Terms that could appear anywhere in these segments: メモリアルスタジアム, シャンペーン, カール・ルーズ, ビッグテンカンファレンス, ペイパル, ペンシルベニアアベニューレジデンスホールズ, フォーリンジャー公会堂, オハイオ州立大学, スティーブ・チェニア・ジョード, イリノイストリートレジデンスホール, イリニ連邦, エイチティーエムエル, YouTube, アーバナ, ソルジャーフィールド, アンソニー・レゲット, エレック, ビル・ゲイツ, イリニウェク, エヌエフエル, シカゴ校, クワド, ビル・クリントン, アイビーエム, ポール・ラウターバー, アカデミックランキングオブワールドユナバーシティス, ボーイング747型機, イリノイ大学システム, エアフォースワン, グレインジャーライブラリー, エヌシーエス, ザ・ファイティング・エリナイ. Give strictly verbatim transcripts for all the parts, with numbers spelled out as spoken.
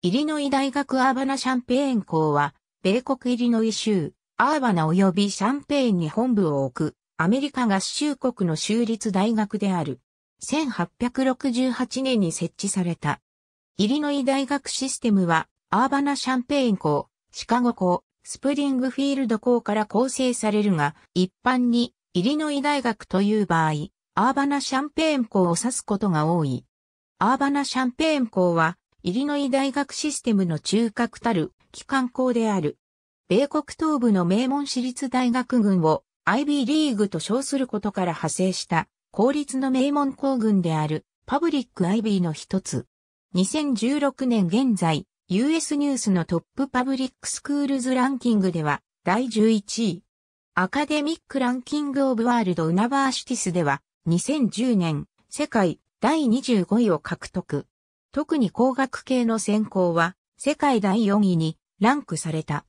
イリノイ大学アーバナ・シャンペーン校は、米国イリノイ州、アーバナ及びシャンペーンに本部を置く、アメリカ合衆国の州立大学である。せんはっぴゃくろくじゅうはちねんに設置された。イリノイ大学システムは、アーバナ・シャンペーン校、シカゴ校、スプリングフィールド校から構成されるが、一般に、イリノイ大学という場合、アーバナ・シャンペーン校を指すことが多い。アーバナ・シャンペーン校は、イリノイ大学システムの中核たる機関校である。米国東部の名門私立大学群をアイビーリーグと称することから派生した公立の名門校群であるパブリックアイビーの一つ。にせんじゅうろくねん現在、ユーエス ニュースのトップパブリックスクールズランキングではだいじゅういちい。アカデミックランキングオブワールドユナバーシティスではにせんじゅうねん世界だいにじゅうごいを獲得。特に工学系の専攻は世界だいよんいにランクされた。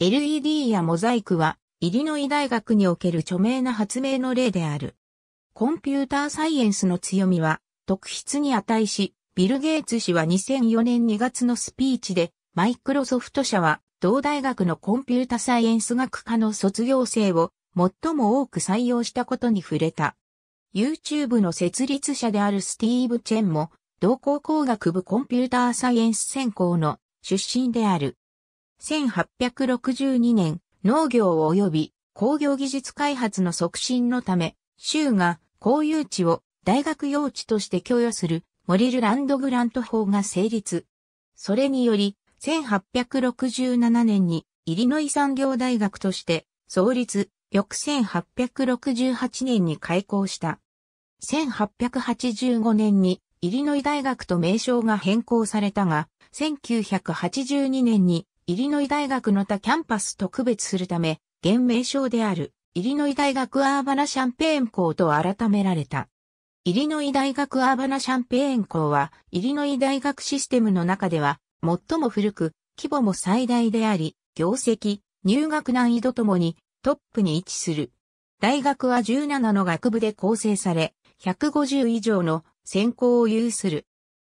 エルイーディー やモザイクはイリノイ大学における著名な発明の例である。コンピューターサイエンスの強みは特筆に値し、ビル・ゲイツ氏はにせんよねんにがつのスピーチでマイクロソフト社は同大学のコンピュータサイエンス学科の卒業生を最も多く採用したことに触れた。YouTube の設立者であるスティーブ・チェンも同校工学部コンピューターサイエンス専攻の出身である。せんはっぴゃくろくじゅうにねん、農業及び工業技術開発の促進のため、州が公有地を大学用地として供与するモリルランドグラント法が成立。それにより、せんはっぴゃくろくじゅうななねんにイリノイ産業大学として創立、翌せんはっぴゃくろくじゅうはちねんに開校した。せんはっぴゃくはちじゅうごねんにイリノイ大学と名称が変更されたが、せんきゅうひゃくはちじゅうにねんにイリノイ大学の他キャンパスと区別するため、現名称であるイリノイ大学アーバナ・シャンペーン校と改められた。イリノイ大学アーバナ・シャンペーン校は、イリノイ大学システムの中では、最も古く、規模も最大であり、業績、入学難易度ともにトップに位置する。大学はじゅうななの学部で構成され、ひゃくごじゅういじょうの専攻を有する。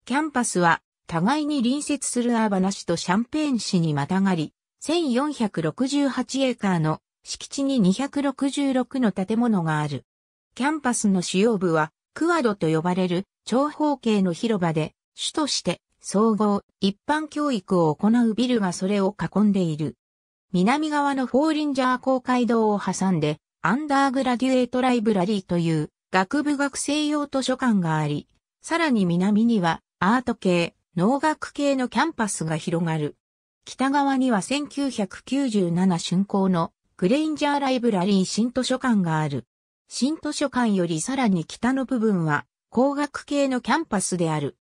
キャンパスは互いに隣接するアーバナ市とシャンペーン市にまたがり、せんよんひゃくろくじゅうはちエーカーの敷地ににひゃくろくじゅうろくの建物がある。キャンパスの主要部はクワドと呼ばれる長方形の広場で、主として総合、一般教育を行うビルがそれを囲んでいる。南側のフォーリンジャー公会堂を挟んで、アンダーグラデュエートライブラリーという、学部学生用図書館があり、さらに南にはアート系、農学系のキャンパスが広がる。北側にはせんきゅうひゃくきゅうじゅうなな竣工のグレインジャーライブラリー新図書館がある。新図書館よりさらに北の部分は工学系のキャンパスである。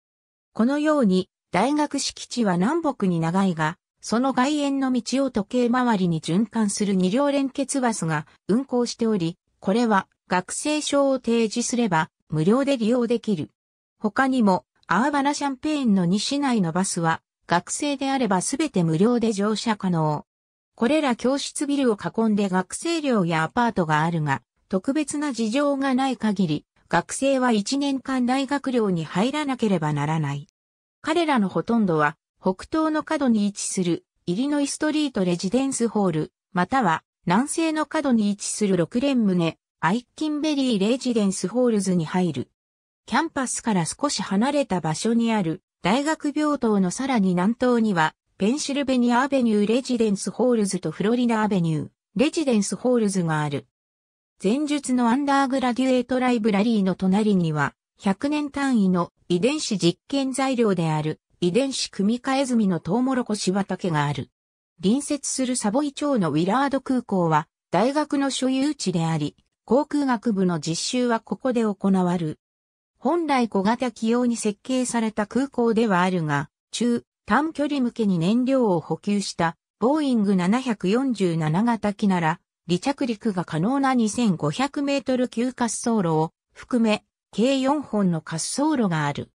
このように大学敷地は南北に長いが、その外縁の道を時計回りに循環する二両連結バスが運行しており、これは学生証を提示すれば無料で利用できる。他にもアーバナ・シャンペーンのに市内のバスは学生であればすべて無料で乗車可能。これら教室ビルを囲んで学生寮やアパートがあるが、特別な事情がない限り学生はいちねんかん大学寮に入らなければならない。彼らのほとんどは北東の角に位置するイリノイストリートレジデンスホール、または南西の角に位置するろくれんむね。アイキンベリーレジデンスホールズに入る。キャンパスから少し離れた場所にある大学病棟のさらに南東にはペンシルベニアアベニューレジデンスホールズとフロリダアベニューレジデンスホールズがある。前述のアンダーグラデュエートライブラリーの隣にはひゃくねん単位の遺伝子実験材料である遺伝子組み換え済みのトウモロコシ畑がある。隣接するサボイ町のウィラード空港は大学の所有地であり、航空学部の実習はここで行わる。本来小型機用に設計された空港ではあるが、中短距離向けに燃料を補給したボーイングななひゃくよんじゅうなな型機なら、離着陸が可能なにせんごひゃくメートル級滑走路を含め、計よんほんの滑走路がある。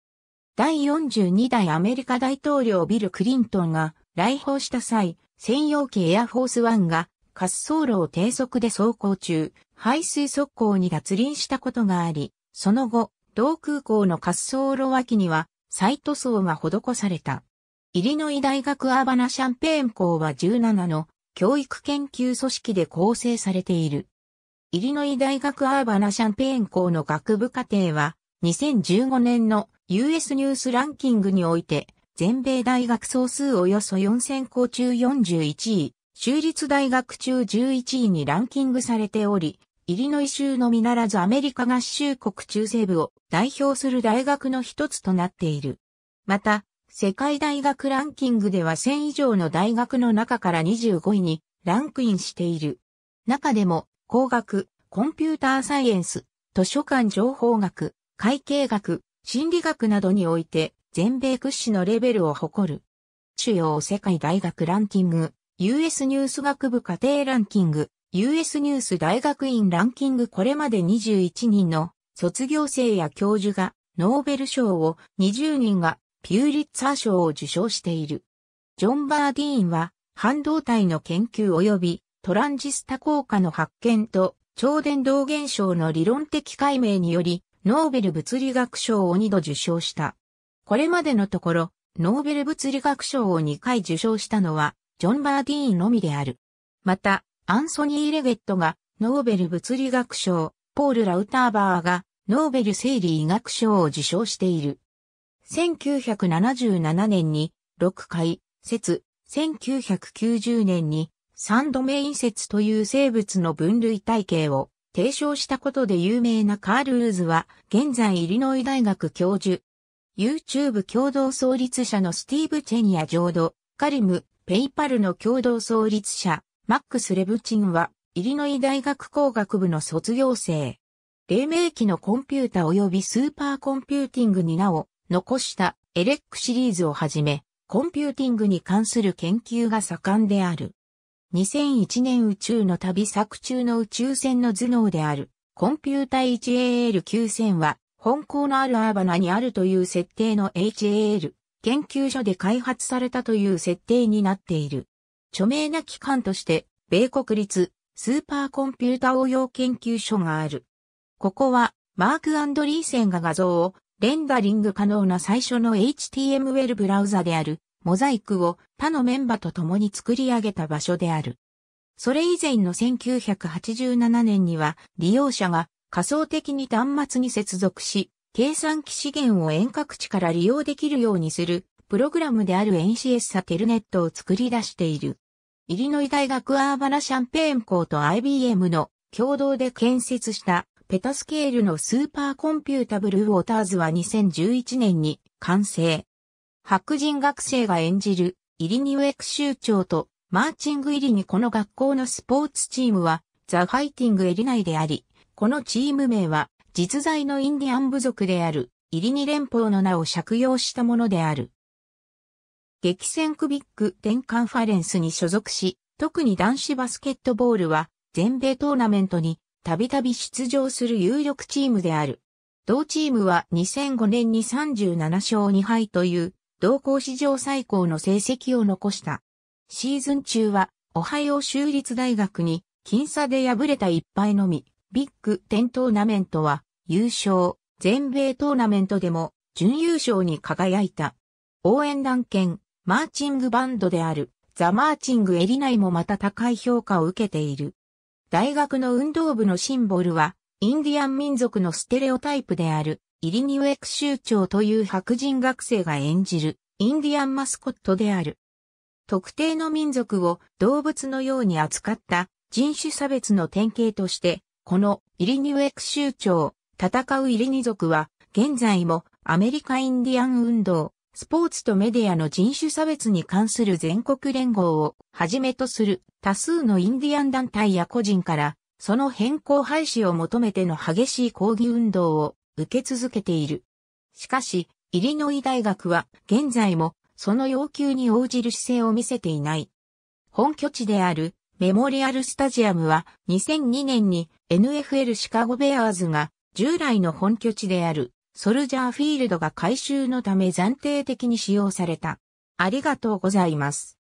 だいよんじゅうにだいアメリカ大統領ビル・クリントンが来訪した際、専用機エアフォースワンが滑走路を低速で走行中、排水側溝に脱輪したことがあり、その後、同空港の滑走路脇には、再塗装が施された。イリノイ大学アーバナシャンペーン校はじゅうななの教育研究組織で構成されている。イリノイ大学アーバナシャンペーン校の学部課程はにせんじゅうごねんの ユーエス ニュースランキングにおいて全米大学総数およそよんせん校中よんじゅういちい、州立大学中じゅういちいにランキングされており、イリノイ州のみならずアメリカ合衆国中西部を代表する大学の一つとなっている。また、世界大学ランキングではせん以上の大学の中からにじゅうごいにランクインしている。中でも、工学、コンピューターサイエンス、図書館情報学、会計学、心理学などにおいて、全米屈指のレベルを誇る。主要世界大学ランキング、ユーエス ニュース学部課程ランキング、ユーエス ニュース大学院ランキング。これまでにじゅういちにんの卒業生や教授がノーベル賞を、にじゅうにんがピューリッツァー賞を受賞している。ジョン・バーディーンは半導体の研究及びトランジスタ効果の発見と超伝導現象の理論的解明によりノーベル物理学賞をにど受賞した。これまでのところノーベル物理学賞をにかい受賞したのはジョン・バーディーンのみである。また、アンソニー・レゲットがノーベル物理学賞、ポール・ラウターバーがノーベル生理医学賞を受賞している。せんきゅうひゃくななじゅうななねんにろっかい説、せんきゅうひゃくきゅうじゅうねんに三ドメイン説という生物の分類体系を提唱したことで有名なカール・ルーズは現在イリノイ大学教授。YouTube 共同創立者のスティーブ・チェニア・ジョード、カリム、ペイパルの共同創立者、マックス・レブチンは、イリノイ大学工学部の卒業生。黎明期のコンピュータ及びスーパーコンピューティングに名を残したエレックシリーズをはじめ、コンピューティングに関する研究が盛んである。にせんいちねん宇宙の旅作中の宇宙船の頭脳である、コンピュータ エイチエーエルきゅうせん は、本校のあるアーバナにあるという設定の エイチエーエル。研究所で開発されたという設定になっている。著名な機関として、米国立スーパーコンピュータ応用研究所がある。ここは、マーク・アンドリーセンが画像をレンダリング可能な最初の エイチティーエムエル ブラウザである、モザイクを他のメンバーと共に作り上げた場所である。それ以前のせんきゅうひゃくはちじゅうななねんには、利用者が仮想的に端末に接続し、計算機資源を遠隔地から利用できるようにするプログラムである エヌシーエス テルネットを作り出している。イリノイ大学アーバナシャンペーン校と アイビーエム の共同で建設したペタスケールのスーパーコンピュータブルーウォーターズはにせんじゅういちねんに完成。白人学生が演じるイリニウェク州長とマーチングイリニこの学校のスポーツチームはザ・ファイティング・エリナイであり、このチーム名は実在のインディアン部族である、イリニ連邦の名を借用したものである。激戦区ビッグテンカンファレンスに所属し、特に男子バスケットボールは、全米トーナメントにたびたび出場する有力チームである。同チームはにせんごねんにさんじゅうななしょうにはいという、同校史上最高の成績を残した。シーズン中は、オハイオ州立大学に、僅差で敗れた一敗のみ、ビッグテントーナメントは、優勝、全米トーナメントでも準優勝に輝いた。応援団兼マーチングバンドであるザ・マーチング・エリナイもまた高い評価を受けている。大学の運動部のシンボルはインディアン民族のステレオタイプであるイリニウェク州長という白人学生が演じるインディアンマスコットである。特定の民族を動物のように扱った人種差別の典型としてこのイリニウェク州長戦うイリニ族は、現在もアメリカインディアン運動、スポーツとメディアの人種差別に関する全国連合をはじめとする多数のインディアン団体や個人から、その変更廃止を求めての激しい抗議運動を受け続けている。しかし、イリノイ大学は現在もその要求に応じる姿勢を見せていない。本拠地であるメモリアルスタジアムはにせんにねんに エヌエフエル シカゴベアーズが従来の本拠地であるソルジャーフィールドが改修のため暫定的に使用された。ありがとうございます。